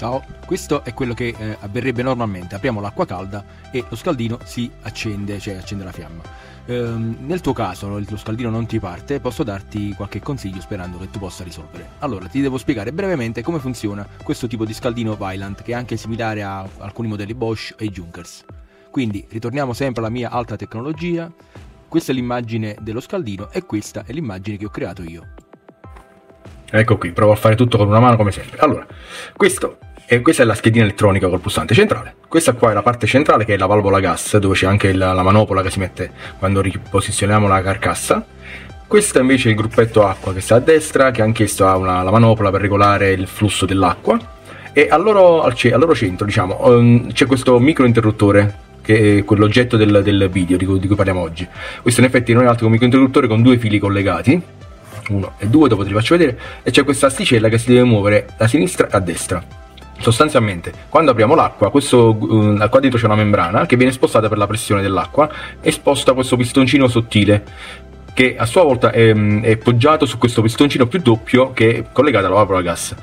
Ciao, questo è quello che avverrebbe normalmente. Apriamo l'acqua calda e lo scaldino si accende, cioè accende la fiamma. Nel tuo caso lo scaldino non ti parte, posso darti qualche consiglio sperando che tu possa risolvere. Allora, ti devo spiegare brevemente come funziona questo tipo di scaldino Vaillant, che è anche similare a alcuni modelli Bosch e Junkers. Quindi ritorniamo sempre alla mia alta tecnologia. Questa è l'immagine dello scaldino e questa è l'immagine che ho creato io. Ecco qui, provo a fare tutto con una mano come sempre. Allora, questa è la schedina elettronica col pulsante centrale. Questa qua è la parte centrale, che è la valvola gas, dove c'è anche la manopola che si mette quando riposizioniamo la carcassa. Questo invece è il gruppetto acqua che sta a destra, che anch'esso ha la manopola per regolare il flusso dell'acqua. E al loro centro, diciamo, c'è questo micro interruttore, che è quell'oggetto del video di cui parliamo oggi. Questo in effetti non è altro che un micro interruttore con due fili collegati, uno e due, dopo te li faccio vedere, e c'è questa asticella che si deve muovere da sinistra a destra. Sostanzialmente, quando apriamo l'acqua, qua dentro c'è una membrana che viene spostata per la pressione dell'acqua e sposta questo pistoncino sottile, che a sua volta è poggiato su questo pistoncino più doppio che è collegato alla valvola gas.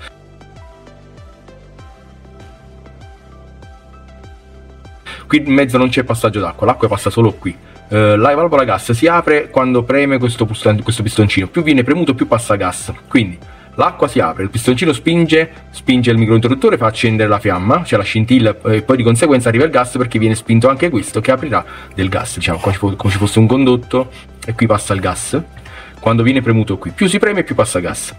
Qui in mezzo non c'è passaggio d'acqua, l'acqua passa solo qui. La valvola gas si apre quando preme questo pistoncino, più viene premuto più passa gas. Quindi l'acqua si apre, il pistoncino spinge il microinterruttore, fa accendere la fiamma, cioè la scintilla, e poi di conseguenza arriva il gas, perché viene spinto anche questo, che aprirà del gas, diciamo, come ci fosse un condotto, e qui passa il gas. Quando viene premuto qui, più si preme più passa gas.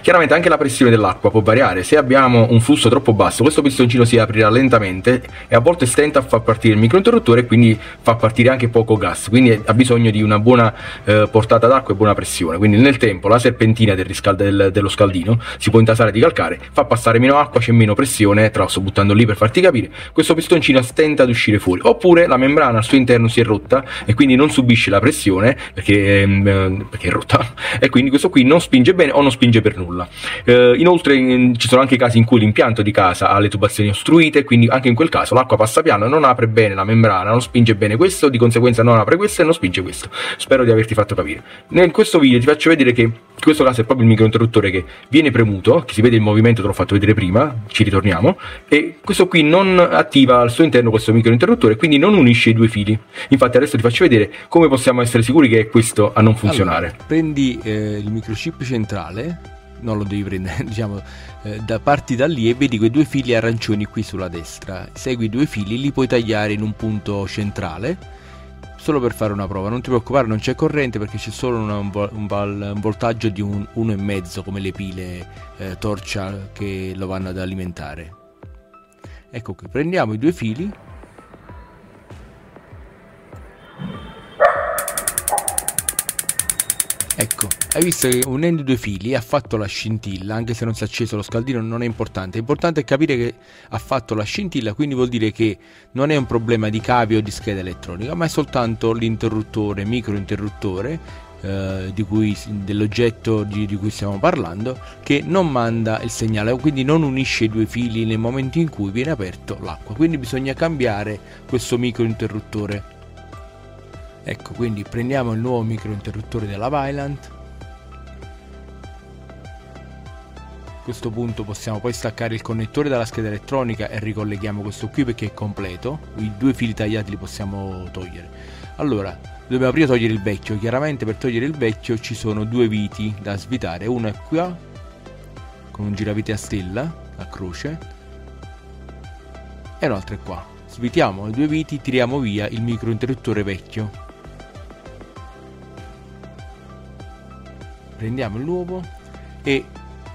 Chiaramente anche la pressione dell'acqua può variare. Se abbiamo un flusso troppo basso, questo pistoncino si aprirà lentamente e a volte stenta a far partire il microinterruttore, e quindi fa partire anche poco gas, quindi ha bisogno di una buona portata d'acqua e buona pressione. Quindi nel tempo la serpentina dello scaldino si può intasare di calcare, fa passare meno acqua, c'è meno pressione. Tra l'altro sto buttando lì per farti capire, questo pistoncino stenta ad uscire fuori, oppure la membrana al suo interno si è rotta e quindi non subisce la pressione perché è rotta, e quindi questo qui non spinge bene o non spinge per nulla. Inoltre ci sono anche casi in cui l'impianto di casa ha le tubazioni ostruite, quindi anche in quel caso l'acqua passa piano, non apre bene la membrana, non spinge bene questo, di conseguenza non apre questo e non spinge questo. Spero di averti fatto capire. In questo video ti faccio vedere che in questo caso è proprio il microinterruttore che viene premuto, che si vede il movimento, te l'ho fatto vedere prima, ci ritorniamo, e questo qui non attiva al suo interno questo microinterruttore, quindi non unisce i due fili. Infatti adesso ti faccio vedere come possiamo essere sicuri che è questo a non funzionare. Allora, prendi il microchip centrale, non lo devi prendere, diciamo, parti da lì e vedi quei due fili arancioni qui sulla destra, segui i due fili, li puoi tagliare in un punto centrale. Solo per fare una prova, non ti preoccupare, non c'è corrente, perché c'è solo un voltaggio di 1,5, come le pile torcia che lo vanno ad alimentare. Ecco qui, prendiamo i due fili, ecco, hai visto che unendo i due fili ha fatto la scintilla. Anche se non si è acceso lo scaldino non è importante, l'importante è capire che ha fatto la scintilla, quindi vuol dire che non è un problema di cavi o di scheda elettronica, ma è soltanto l'interruttore, microinterruttore dell'oggetto di cui stiamo parlando, che non manda il segnale, quindi non unisce i due fili nel momento in cui viene aperto l'acqua. Quindi bisogna cambiare questo microinterruttore. Ecco, quindi prendiamo il nuovo microinterruttore della Vaillant. A questo punto possiamo poi staccare il connettore dalla scheda elettronica e ricolleghiamo questo qui, perché è completo, i due fili tagliati li possiamo togliere. Allora, dobbiamo prima togliere il vecchio. Chiaramente per togliere il vecchio ci sono due viti da svitare, uno è qua con un giravite a stella, a croce, e l'altro è qua. Svitiamo i due viti, tiriamo via il microinterruttore vecchio. Prendiamo il nuovo e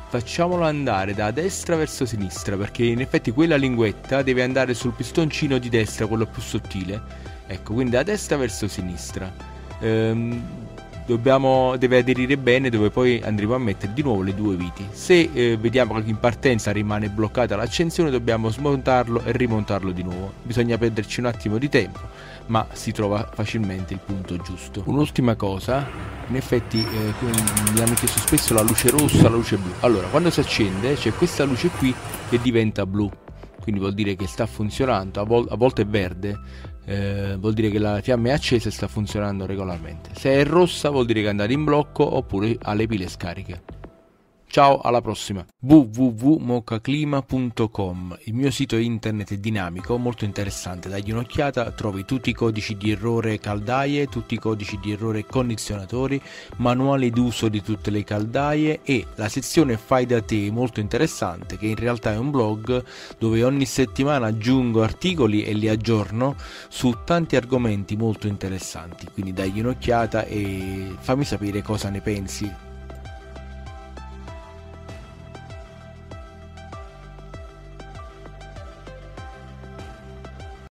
facciamolo andare da destra verso sinistra, perché in effetti quella linguetta deve andare sul pistoncino di destra, quello più sottile. Ecco, quindi da destra verso sinistra. Deve aderire bene, dove poi andremo a mettere di nuovo le due viti. Se vediamo che in partenza rimane bloccata l'accensione, dobbiamo smontarlo e rimontarlo di nuovo. Bisogna perderci un attimo di tempo, ma si trova facilmente il punto giusto. Un'ultima cosa, in effetti mi hanno chiesto spesso la luce rossa, la luce blu. Allora, quando si accende c'è questa luce qui che diventa blu, quindi vuol dire che sta funzionando, a volte è verde. Vuol dire che la fiamma è accesa e sta funzionando regolarmente. Se è rossa vuol dire che è andata in blocco oppure ha le pile scariche. Ciao, alla prossima. www.mocaclima.com, il mio sito internet è dinamico, molto interessante, dagli un'occhiata, trovi tutti i codici di errore caldaie, tutti i codici di errore condizionatori, manuali d'uso di tutte le caldaie e la sezione fai da te molto interessante, che in realtà è un blog dove ogni settimana aggiungo articoli e li aggiorno su tanti argomenti molto interessanti, quindi dagli un'occhiata e fammi sapere cosa ne pensi.